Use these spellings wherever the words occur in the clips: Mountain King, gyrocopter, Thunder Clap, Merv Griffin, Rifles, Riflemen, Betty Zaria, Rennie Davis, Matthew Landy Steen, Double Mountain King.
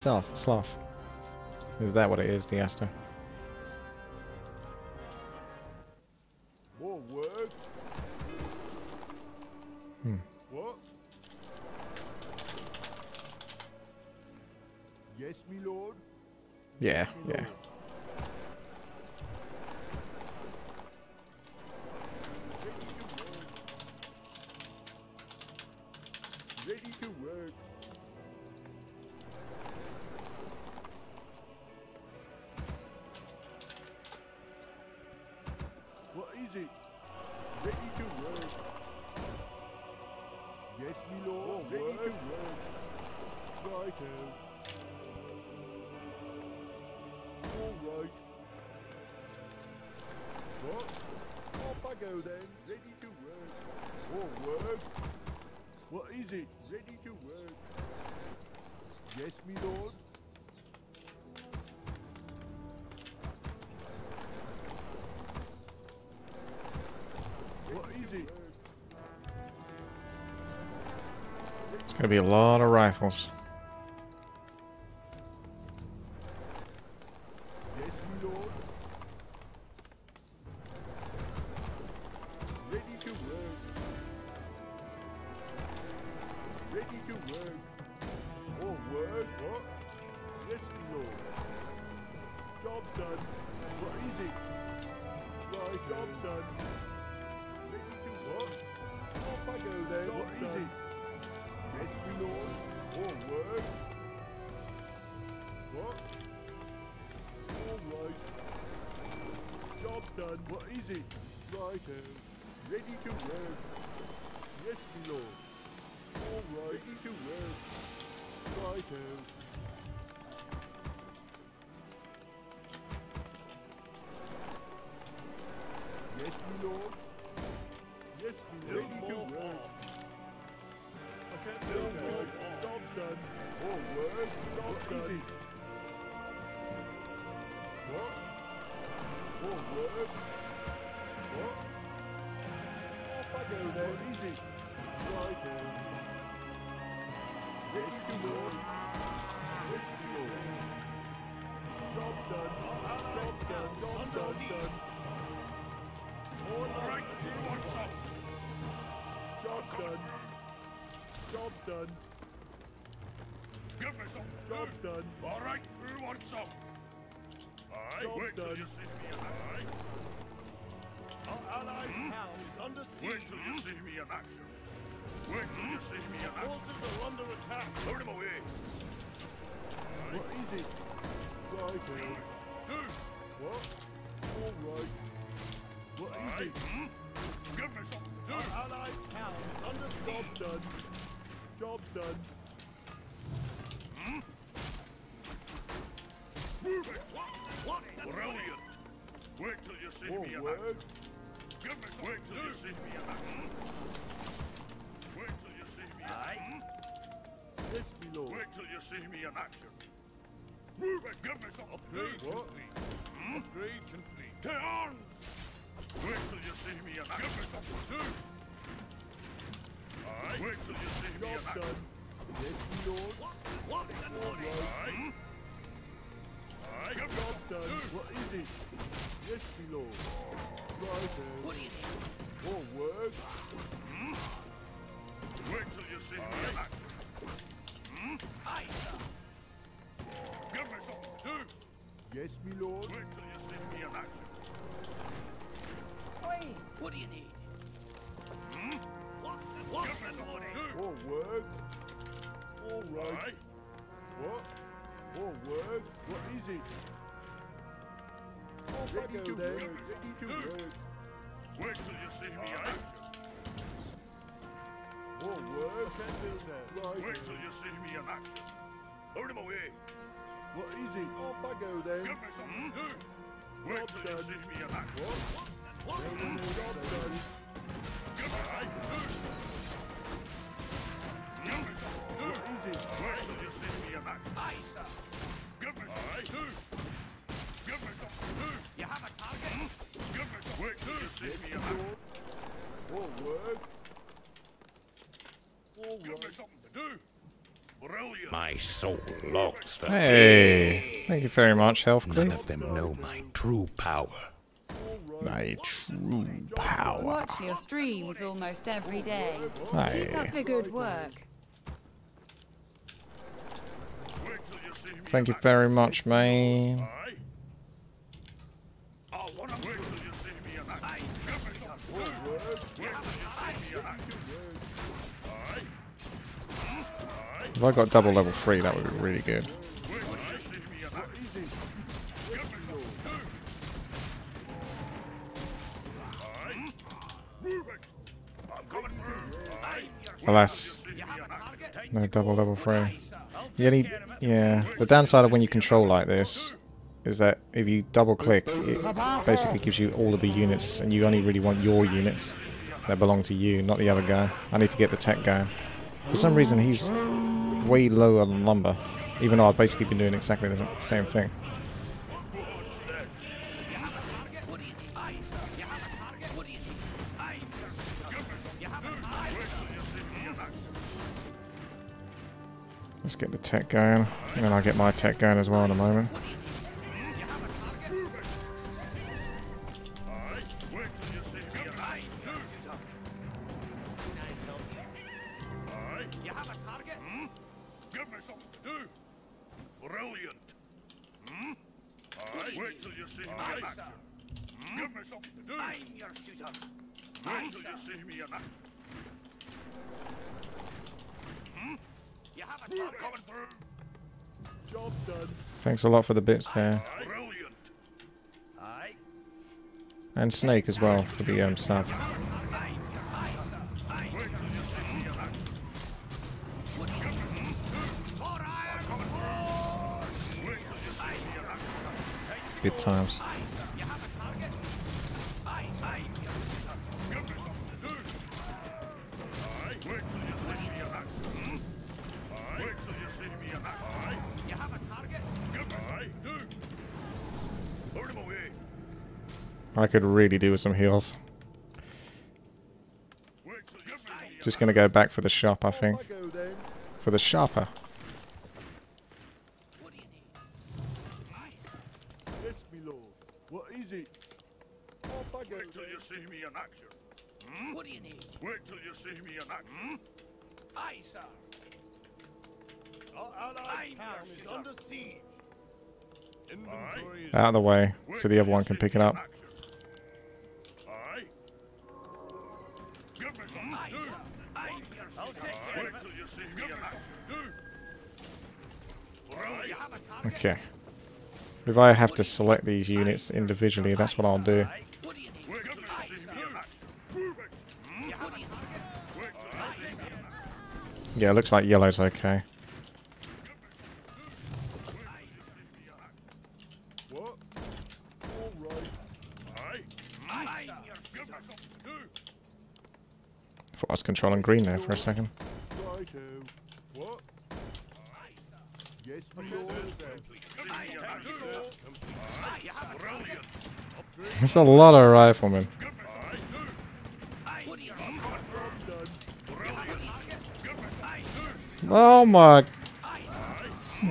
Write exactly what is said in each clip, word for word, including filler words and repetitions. Sloth. Sloth. Is that what it is, Diaster? More work. Hmm. What? Yes, me lord. Yeah, me yeah. Lord. Ready to work. What is it? Ready to work. Yes, me lord. Ready work. To work. Right out. All right. What? Off I go then. Ready to work. All work. What is it? Ready to work. Yes, me lord. What is it? It's gonna be a lot of rifles. Yes, me lord. Ready to work. Ready to work. Oh, work, what? Yes, me lord. Job done. What is it? Right, job done. Ready to work. Off I go there. Job what done. Is it? Yes, me lord. Oh, work. What? All right. Job done. What is it? Right, oh. Ready to work. Yes, me lord. All right, ready to work. Right out. Yes, me lord. Yes, me lord. Ready to work. I can't do it. Job done. All work. Job done. What? All work. What? Off I go there. Easy. Right out. Yes, me lord. Yes, me lord. Job done. Job done. Job done. Done. All right, you want some. Job done. Job done. Give me some. Job done. All right, you want some. Aye, wait till you see me in action. Our allied town is under siege. Wait till you see me in action. Wait till you see me. The horses are under attack. Throw them away. What is it? Right, dude. What? All right. What is right. It? Hmm? Give me some. Dude. Our allied town is under job done. Job done. Hmm? Move it. What? What? Brilliant. Wait till you see all me. All right. Give me some. Wait till dude. You see me. Hmm? Aye. Yes, me lord. Wait till you see me in action. Move it, give me some. Upgrade complete. Hmm? Upgrade complete. Get on! Wait till you see me in action. Give me some. Two. Aye. Wait till you see me in action. Done. Yes, me lord. What? What? What? Aye. Hmm? Aye. Give me some. Done. Two. What is it? Yes, me lord. Right there. What is it? More work. Hmm? Wait till you see me in action. Hmm? Aye, sir. Give me something, too. Yes, me lord. Wait till you see me in action. Hey, what do you need? Hmm? What? What? Give me something, too. All work. All right. Aye. What? All work. What is it? Off I go there. Ready to work. Wait till you see me in action. More work and do that. Right. Wait till you see me in action. Hold him away. What is it? Off I go then. Give me something. Mm. Wait till done. You see me in action. What? What? What? Mm. Job done. Give me something. Give me something. What is it? Wait till you see me in action. Aye, sir. Give me something. Give me something. You have a target? Mm. Give me something. Wait till you see me in action. More work. All right. Give me something to do. My soul longs for hey, peace. Thank you very much, Healthcleave. None of them know my true power. My true power. Watch your streams almost every day. Aye. Keep up the good work. Thank you very much, mate. If I got double level three, that would be really good. Alas, no double level three. You need, yeah, the downside of when you control like this is that if you double click, it basically gives you all of the units, and you only really want your units that belong to you, not the other guy. I need to get the tech going. For some reason, he's way lower than lumber, even though I've basically been doing exactly the same thing. Let's get the tech going, and then I'll get my tech going as well in a moment. Thanks a lot for the bits there. And Snake as well for the um, sub. Good times. I could really do with some heals. Just gonna go back for the shop, I think. For the sharper. Wait till you see me in action. Hmm? What do you need? Wait till you see me in action. Hmm? Aye, sir. Our allied town is under siege. Inventory is out of the way, so the other one can pick it up. Aye. Give me some. Aye, sir. Aye, I'll take care of it. Wait till you see me in action. Okay. If I have to select these units individually, that's what I'll do. Yeah, it looks like yellow's okay. Thought I was controlling green there for a second. There's a lot of riflemen. Oh my...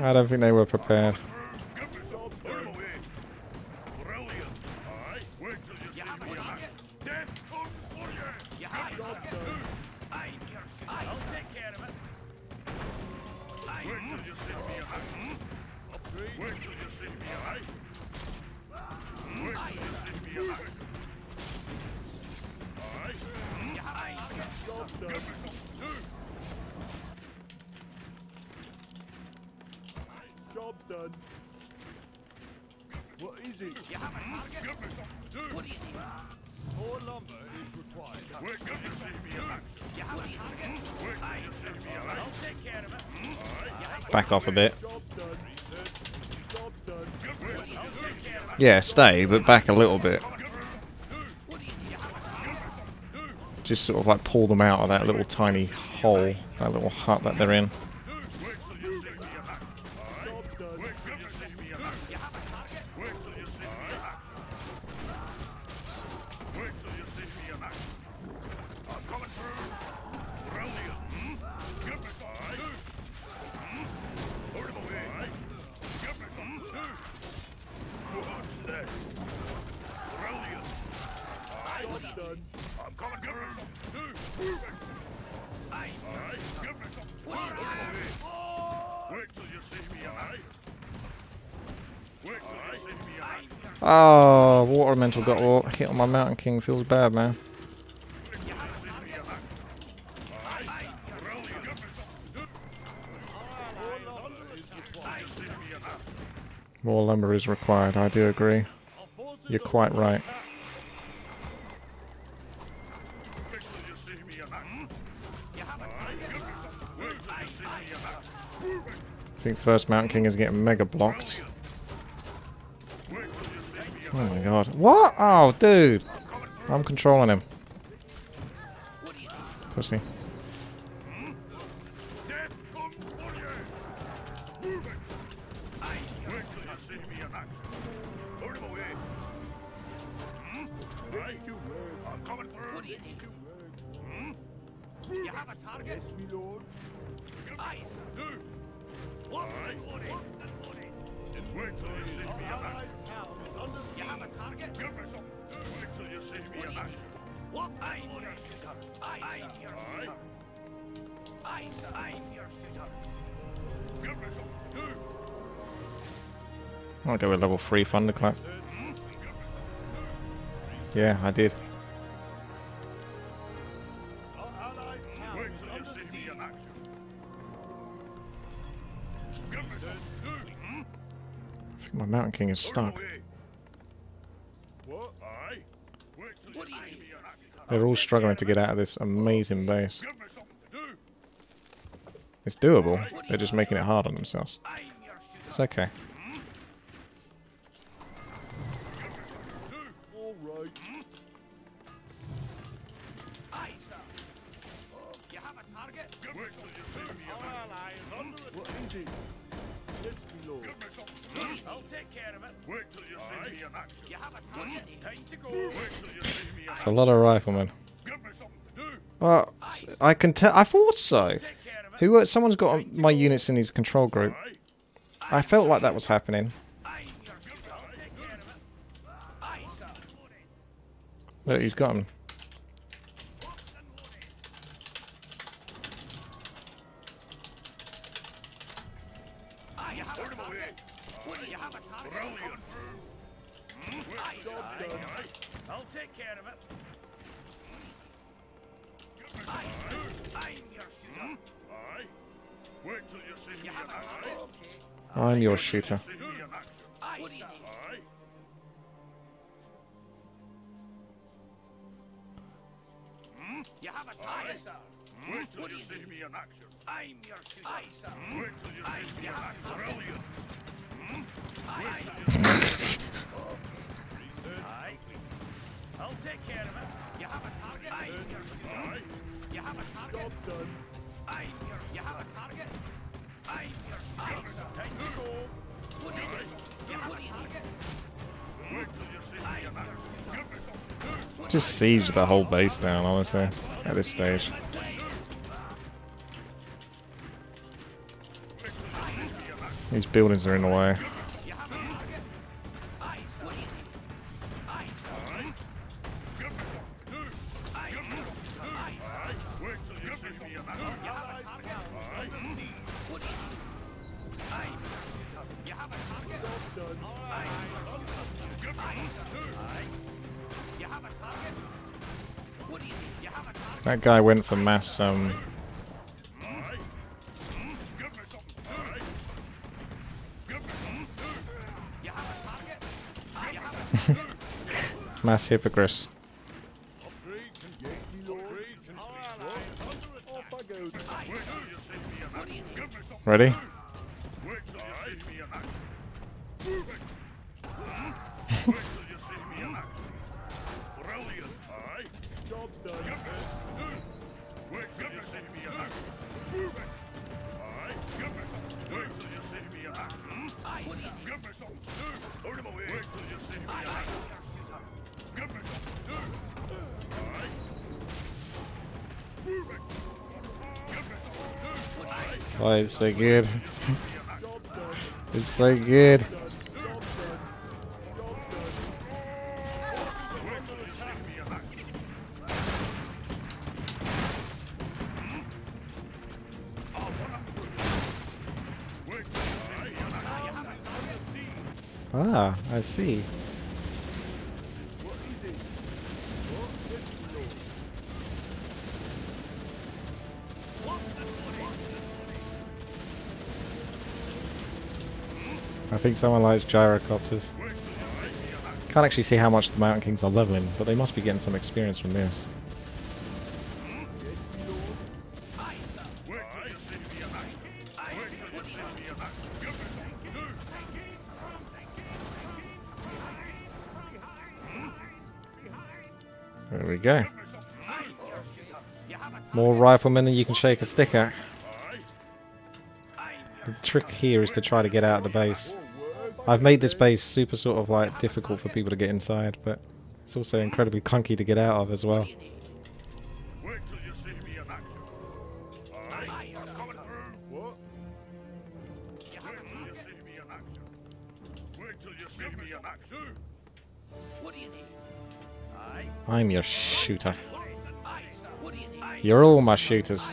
I don't think they were prepared. Back off a bit. Yeah, stay, but back a little bit. Just sort of like pull them out of that little tiny hole, that little hut that they're in. next. Brilliant. I'm right, done. I'm coming. Give me some. Aye. All right. Give me some. Wait till you see me, aye. Wait till you see me, aye. Oh, water mental got hit on my Mountain King. Feels bad, man. More lumber is required, I do agree. You're quite right. I think first Mountain King is getting mega blocked. Oh my god. What? Oh, dude. I'm controlling him. Pussy. I'll go with level three Thunderclap. Yeah, I did. I think my Mountain King is stuck. They're all struggling to get out of this amazing base. It's doable, they're just making it hard on themselves. It's okay. It's a lot of riflemen. Well, I can tell. I thought so. Who? Someone's got my units in his control group. I felt like that was happening. Look, he's got him. I'm your shooter. I'll take care of it. You have a target. I'm your shooter. You have a target. I'm your shooter. You have a target. I'm your shooter. Take the goal. What do you do? You have a target. Wait till you see me about it. Just siege the whole base down, honestly, at this stage. These buildings are in the way. That guy went for mass um mass hypocrites. Ready? Oh, it's so good. It's so good. Ah, I see. I think someone likes gyrocopters. Can't actually see how much the Mountain Kings are leveling, but they must be getting some experience from this. There we go. More riflemen than you can shake a stick at. The trick here is to try to get out of the base. I've made this base super sort of like difficult for people to get inside, but it's also incredibly clunky to get out of as well. I'm your shooter. You're all my shooters.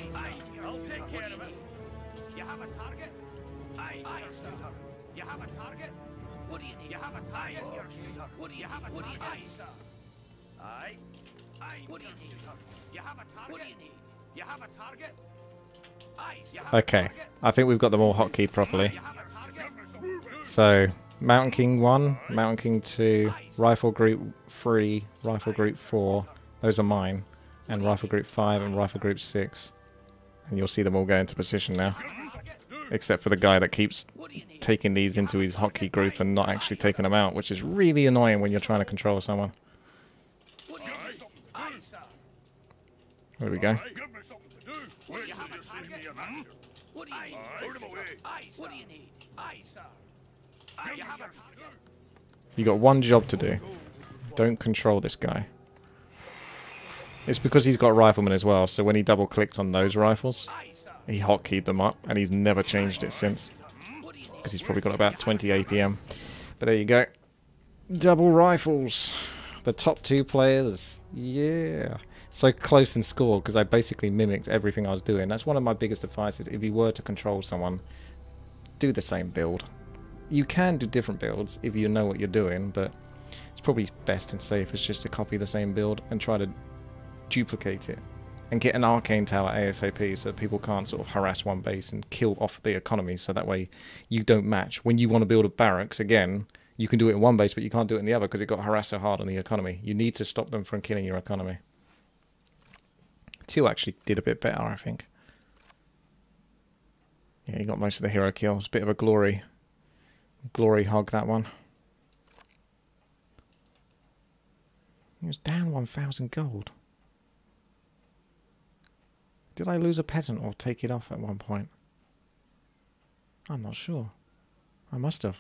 Okay, I think we've got them all hotkeyed properly. So, Mountain King one, Mountain King two, Rifle Group three, Rifle Group four, those are mine, and Rifle Group five and Rifle Group six. And you'll see them all go into position now. Except for the guy that keeps taking these into his hotkey group and not actually taking them out, which is really annoying when you're trying to control someone. There we go. You got one job to do. Don't control this guy. It's because he's got riflemen as well, so when he double clicked on those rifles, he hotkeyed them up, and he's never changed it since. Because he's probably got about twenty A P M. But there you go. Double rifles. The top two players. Yeah. So close in score, because I basically mimicked everything I was doing. That's one of my biggest advices. If you were to control someone, do the same build. You can do different builds if you know what you're doing, but it's probably best and safest just to copy the same build and try to duplicate it. And get an arcane tower ASAP so that people can't sort of harass one base and kill off the economy, so that way you don't match. When you want to build a barracks again, you can do it in one base, but you can't do it in the other because it got harassed so hard on the economy. You need to stop them from killing your economy. Teal actually did a bit better, I think. Yeah, he got most of the hero kills. Bit of a glory, glory hog, that one. He was down one thousand gold. Did I lose a peasant or take it off at one point? I'm not sure. I must have.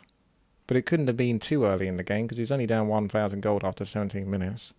But it couldn't have been too early in the game because he's only down one thousand gold after seventeen minutes.